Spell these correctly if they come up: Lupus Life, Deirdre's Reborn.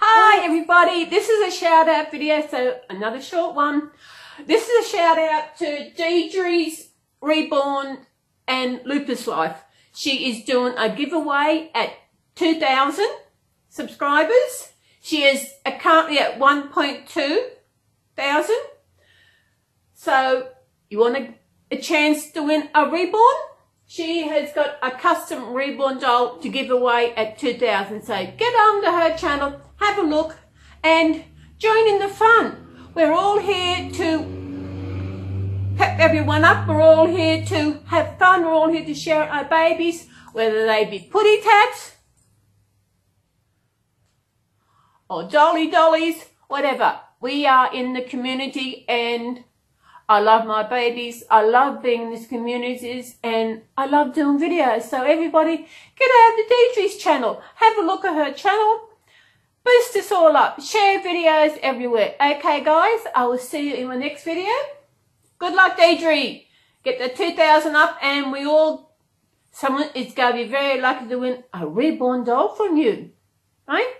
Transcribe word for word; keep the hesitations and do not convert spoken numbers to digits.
Hi everybody, this is a shout out video, so another short one. This is a shout out to Deirdre's Reborn and Lupus Life. She is doing a giveaway at two thousand subscribers. She is currently at one point two thousand. So you want a, a chance to win a reborn? She has got a custom reborn doll to give away at two thousand. So get on to her channel, have a look and join in the fun. We're all here to pep everyone up. We're all here to have fun. We're all here to share our babies, whether they be putty tats or dolly dollies, whatever. We are in the community and I love my babies, I love being in this community and I love doing videos. So everybody, get out of Deirdre's channel, have a look at her channel, boost us all up, share videos everywhere. Okay guys, I will see you in my next video. Good luck Deirdre, get the two thousand up and we all, someone is going to be very lucky to win a reborn doll from you, right?